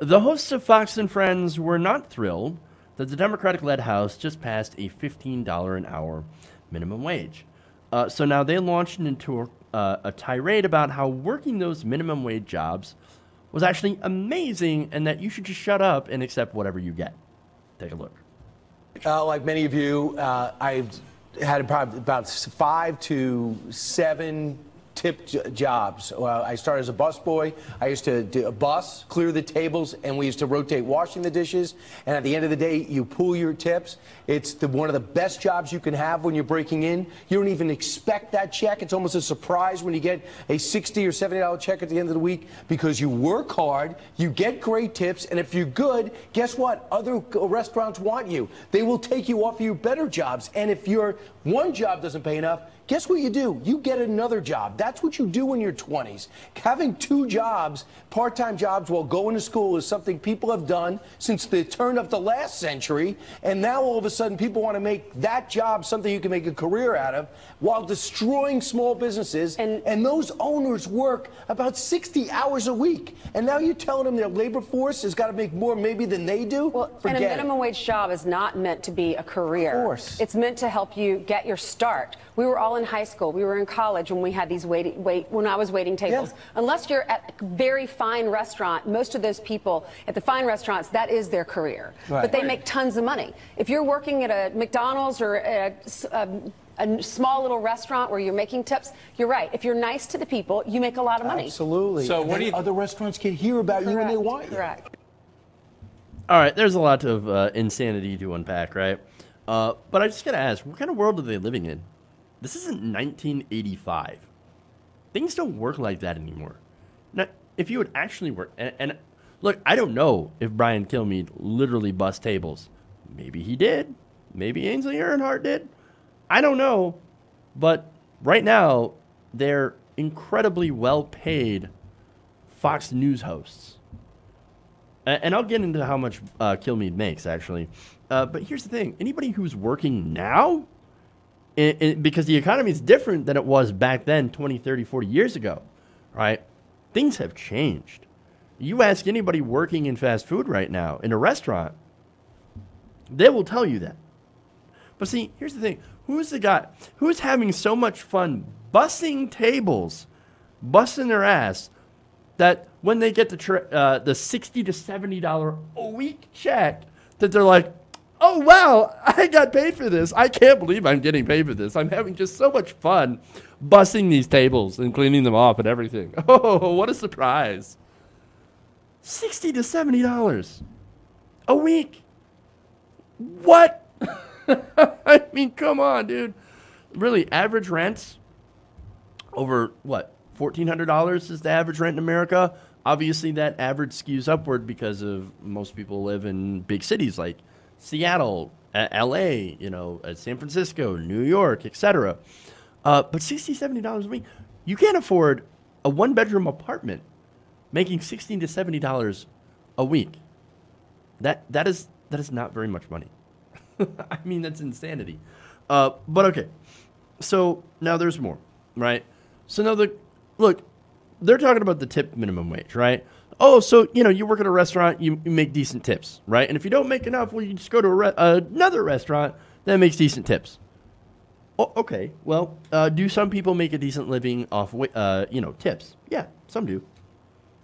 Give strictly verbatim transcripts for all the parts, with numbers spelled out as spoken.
The hosts of Fox and Friends were not thrilled that the Democratic-led House just passed a fifteen dollars an hour minimum wage. Uh, so now they launched into a, uh, a tirade about how working those minimum wage jobs was actually amazing and that you should just shut up and accept whatever you get. Take a look. Uh, like many of you, uh, I've had probably about five to seven tip j jobs. Well, I started as a busboy. I used to do a bus, clear the tables, and we used to rotate washing the dishes. And at the end of the day, you pool your tips. It's the, one of the best jobs you can have when you're breaking in. You don't even expect that check. It's almost a surprise when you get a sixty or seventy dollar check at the end of the week because you work hard, you get great tips, and if you're good, guess what? Other restaurants want you. They will take you off of your better jobs. And if your one job doesn't pay enough, guess what you do? You get another job. That's what you do when you're twenties. Having two jobs, part-time jobs while going to school is something people have done since the turn of the last century, and now all of a sudden people want to make that job something you can make a career out of while destroying small businesses, and, and those owners work about sixty hours a week, and now you're telling them their labor force has got to make more maybe than they do? Well, and a minimum wage job is not meant to be a career. Of course. It's meant to help you get your start. We were all in high school, we were in college when we had these wait, wait when I was waiting tables. Yeah. Unless you're at a very fine restaurant, most of those people at the fine restaurants, that is their career. Right. But they make tons of money. If you're working at a McDonald's or a, a, a small little restaurant where you're making tips, you're right. If you're nice to the people, you make a lot of money. Absolutely. So what do you other restaurants can hear about Correct. You when they want you? Correct. All right. There's a lot of uh, insanity to unpack, right? Uh, but I just gotta ask, what kind of world are they living in? This isn't nineteen eighty-five. Things don't work like that anymore. Now, if you would actually work, and, and look, I don't know if Brian Kilmeade literally bust tables. Maybe he did. Maybe Ainsley Earnhardt did. I don't know. But right now, they're incredibly well-paid Fox News hosts. And, and I'll get into how much uh, Kilmeade makes, actually. Uh, but here's the thing. Anybody who's working now, It, it, because the economy is different than it was back then, twenty, thirty, forty years ago, right? Things have changed. You ask anybody working in fast food right now, in a restaurant, they will tell you that. But see, here's the thing. Who's the guy who's having so much fun bussing tables, bussing their ass, that when they get the, tr uh, the sixty to seventy dollar a week check, that they're like, oh, wow, I got paid for this. I can't believe I'm getting paid for this. I'm having just so much fun bussing these tables and cleaning them off and everything. Oh, what a surprise. sixty to seventy dollars a week. What? I mean, come on, dude. Really, average rents over, what, fourteen hundred dollars is the average rent in America? Obviously, that average skews upward because of most people live in big cities like Seattle, uh, L A, you know, uh, San Francisco, New York, et cetera. Uh, but sixty, seventy dollars a week, you can't afford a one-bedroom apartment making sixteen to seventy dollars a week. That that is that is not very much money. I mean, that's insanity. Uh, but okay, so now there's more, right? So now the look, they're talking about the tip minimum wage, right? Oh, so, you know, you work at a restaurant, you, you make decent tips, right? And if you don't make enough, well, you just go to a re another restaurant that makes decent tips. Oh, okay, well, uh, do some people make a decent living off, uh, you know, tips? Yeah, some do.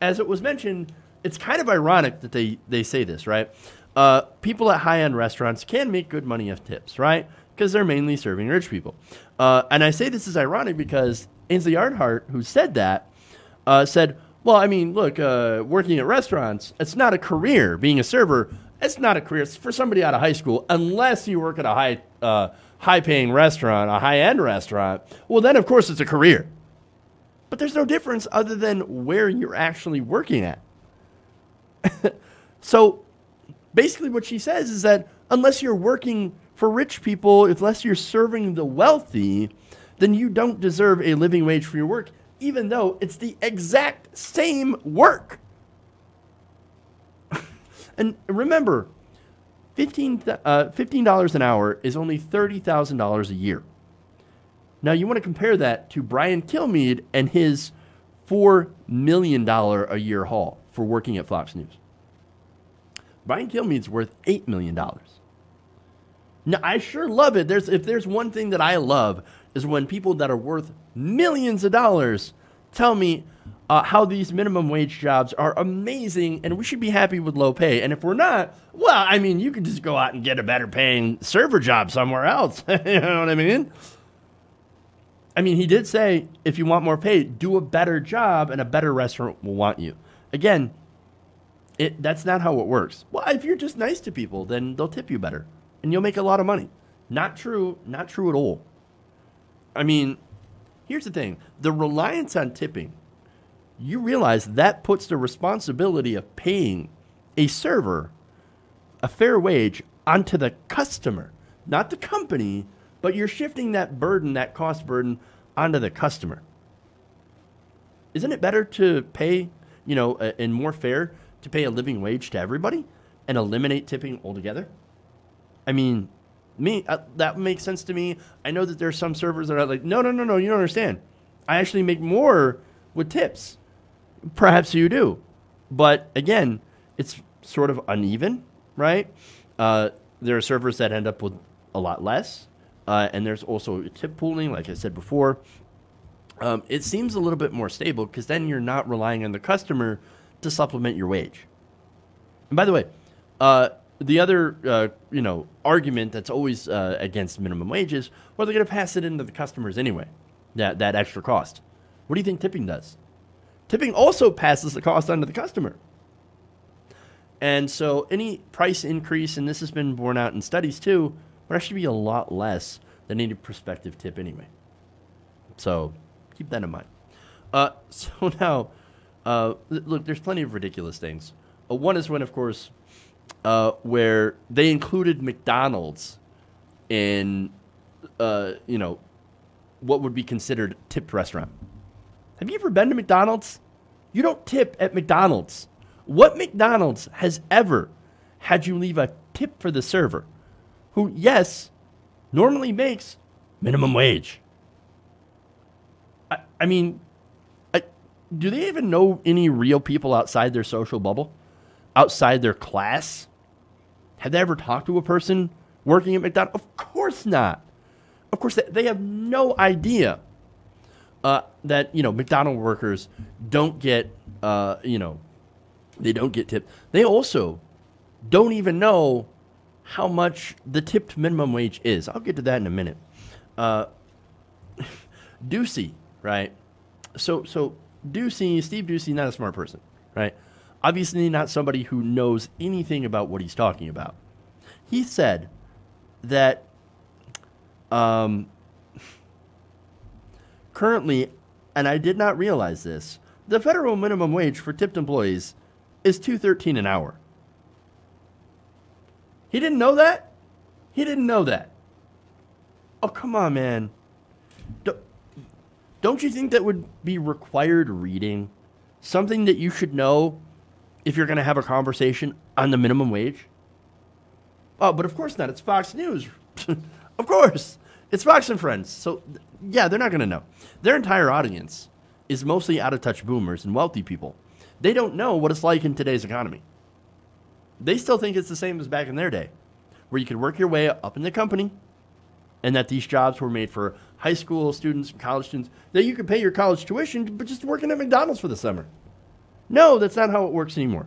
As it was mentioned, it's kind of ironic that they, they say this, right? Uh, people at high-end restaurants can make good money off tips, right? Because they're mainly serving rich people. Uh, and I say this is ironic because Ainsley Earnhardt, who said that, uh, said, well, I mean, look, uh, working at restaurants, it's not a career. Being a server, it's not a career. It's for somebody out of high school, unless you work at a high, uh, high-paying restaurant, a high-end restaurant. Well, then, of course, it's a career. But there's no difference other than where you're actually working at. So basically what she says is that unless you're working for rich people, unless you're serving the wealthy, then you don't deserve a living wage for your work, even though it's the exact same work. And remember, fifteen dollars an hour is only thirty thousand dollars a year. Now, you want to compare that to Brian Kilmeade and his four million dollars a year haul for working at Fox News. Brian Kilmeade's worth eight million dollars. Now, I sure love it. There's, if there's one thing that I love is when people that are worth millions of dollars tell me uh, how these minimum wage jobs are amazing and we should be happy with low pay. And if we're not, well, I mean, you could just go out and get a better paying server job somewhere else. You know what I mean? I mean, he did say, if you want more pay, do a better job and a better restaurant will want you. Again, it, that's not how it works. Well, if you're just nice to people, then they'll tip you better and you'll make a lot of money. Not true. Not true at all. I mean, here's the thing. The reliance on tipping, you realize that puts the responsibility of paying a server a fair wage onto the customer, not the company. But you're shifting that burden, that cost burden, onto the customer. Isn't it better to pay, you know, a, and more fair to pay a living wage to everybody and eliminate tipping altogether? I mean, me, uh, that makes sense to me. I know that there's some servers that are like, no, no, no, no, you don't understand. I actually make more with tips. Perhaps you do. But again, it's sort of uneven, right? Uh, there are servers that end up with a lot less. Uh, and there's also tip pooling, like I said before. Um, it seems a little bit more stable because then you're not relying on the customer to supplement your wage. And by the way, uh, the other uh, you know argument that's always uh, against minimum wages, well, they're going to pass it into the customers anyway, that, that extra cost. What do you think tipping does? Tipping also passes the cost onto the customer. And so any price increase, and this has been borne out in studies too, would actually be a lot less than any prospective tip anyway. So keep that in mind. Uh, so now, uh, look, there's plenty of ridiculous things. Uh, one is when, of course, uh, where they included McDonald's in, uh, you know, what would be considered tipped restaurant. Have you ever been to McDonald's? You don't tip at McDonald's. What McDonald's has ever had you leave a tip for the server? Who, yes, normally makes minimum wage. I, I mean, I, do they even know any real people outside their social bubble, outside their class? Have they ever talked to a person working at McDonald's? Of course not. Of course, they, they have no idea uh, that, you know, McDonald's workers don't get, uh, you know, they don't get tipped. They also don't even know how much the tipped minimum wage is. I'll get to that in a minute. Uh, Doocy, right? So, so Doocy, Steve Doocy, not a smart person, right? Obviously not somebody who knows anything about what he's talking about. He said that um, currently, and I did not realize this, the federal minimum wage for tipped employees is two thirteen an hour. He didn't know that? He didn't know that. Oh, come on, man. Do, don't you think that would be required reading? Something that you should know if you're going to have a conversation on the minimum wage? Oh, but of course not. It's Fox News. Of course. It's Fox and Friends. So, yeah, they're not going to know. Their entire audience is mostly out-of-touch boomers and wealthy people. They don't know what it's like in today's economy. They still think it's the same as back in their day, where you could work your way up in the company and that these jobs were made for high school students, college students, that you could pay your college tuition, but just working at McDonald's for the summer. No, that's not how it works anymore.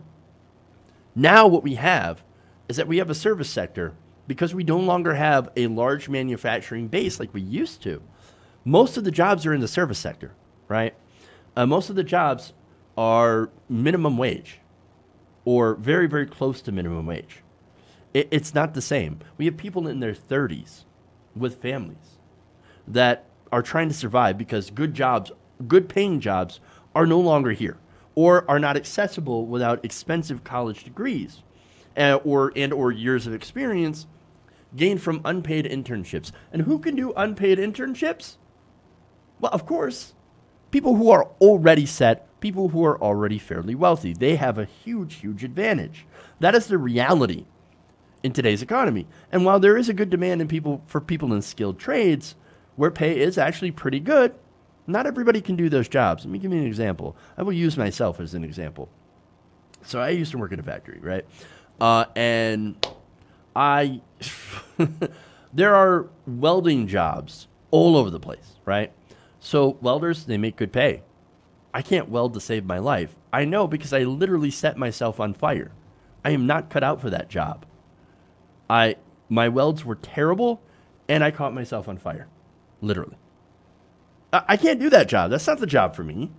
Now what we have is that we have a service sector because we no longer have a large manufacturing base like we used to. Most of the jobs are in the service sector, right? Uh, most of the jobs are minimum wage, or very, very close to minimum wage. It, it's not the same. We have people in their thirties with families that are trying to survive because good jobs, good paying jobs are no longer here or are not accessible without expensive college degrees uh, or and or years of experience gained from unpaid internships. And who can do unpaid internships? Well, of course, people who are already set, people who are already fairly wealthy. They have a huge, huge advantage. That is the reality in today's economy. And while there is a good demand in people for people in skilled trades where pay is actually pretty good, not everybody can do those jobs. Let me give you an example. I will use myself as an example. So I used to work in a factory, right? Uh, and I, there are welding jobs all over the place, right? So welders, they make good pay. I can't weld to save my life. I know, because I literally set myself on fire. I am not cut out for that job. I, my welds were terrible, and I caught myself on fire, literally. I, I can't do that job. That's not the job for me.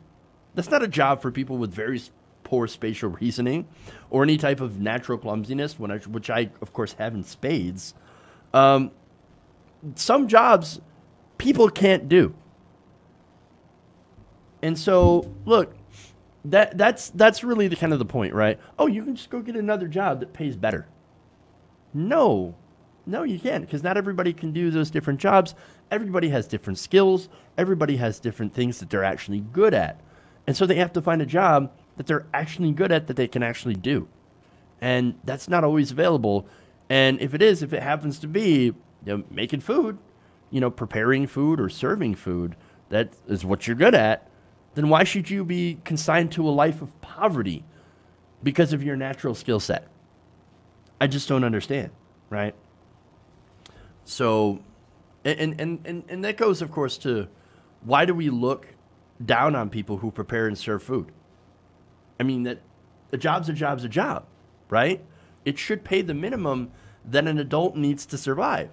That's not a job for people with very poor spatial reasoning or any type of natural clumsiness, when I, which I, of course, have in spades. Um, some jobs people can't do. And so, look, that that's that's really the kind of the point, right? Oh, you can just go get another job that pays better. No, no, you can't, because not everybody can do those different jobs. Everybody has different skills. Everybody has different things that they're actually good at. And so they have to find a job that they're actually good at, that they can actually do. And that's not always available. And if it is, if it happens to be, you know, making food, you know, preparing food or serving food, that is what you're good at, then why should you be consigned to a life of poverty because of your natural skill set? I just don't understand, right? So, and, and, and, and that goes, of course, to why do we look down on people who prepare and serve food? I mean, that a job's a job's a job, right? It should pay the minimum that an adult needs to survive,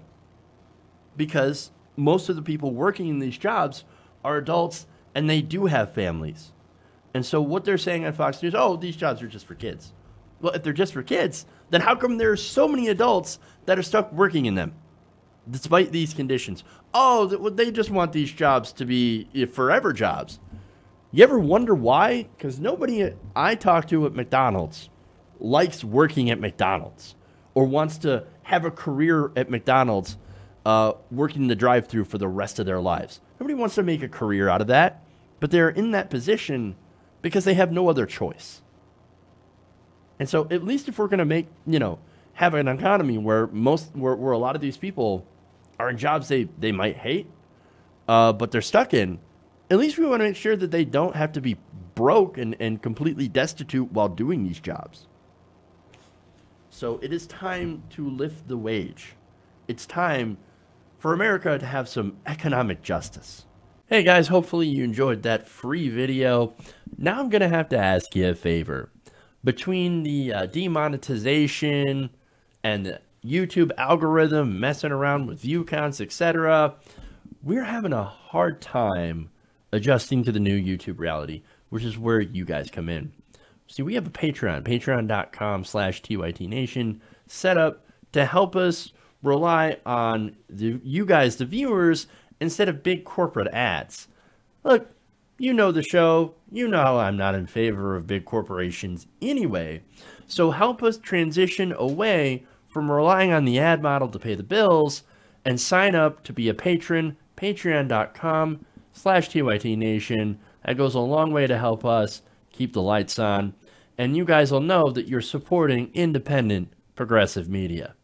because most of the people working in these jobs are adults, and they do have families. And so what they're saying on Fox News, oh, these jobs are just for kids. Well, if they're just for kids, then how come there are so many adults that are stuck working in them despite these conditions? Oh, they just want these jobs to be forever jobs. You ever wonder why? Because nobody I talk to at McDonald's likes working at McDonald's or wants to have a career at McDonald's uh, working the drive-thru for the rest of their lives. Nobody wants to make a career out of that, but they're in that position because they have no other choice. And so at least if we're going to make, you know, have an economy where most, where, where a lot of these people are in jobs they, they might hate, uh, but they're stuck in, at least we want to make sure that they don't have to be broke and, and completely destitute while doing these jobs. So it is time to lift the wage. It's time for America to have some economic justice. Hey guys, hopefully you enjoyed that free video. Now I'm gonna have to ask you a favor. Between the uh, demonetization and the YouTube algorithm messing around with view counts, et cetera, we're having a hard time adjusting to the new YouTube reality, which is where you guys come in. See, we have a Patreon, patreon dot com slash T Y T Nation, set up to help us rely on the, you guys, the viewers, instead of big corporate ads. Look, you know the show. You know I'm not in favor of big corporations anyway. So help us transition away from relying on the ad model to pay the bills and sign up to be a patron, patreon dot com slash T Y T Nation. That goes a long way to help us keep the lights on. And you guys will know that you're supporting independent progressive media.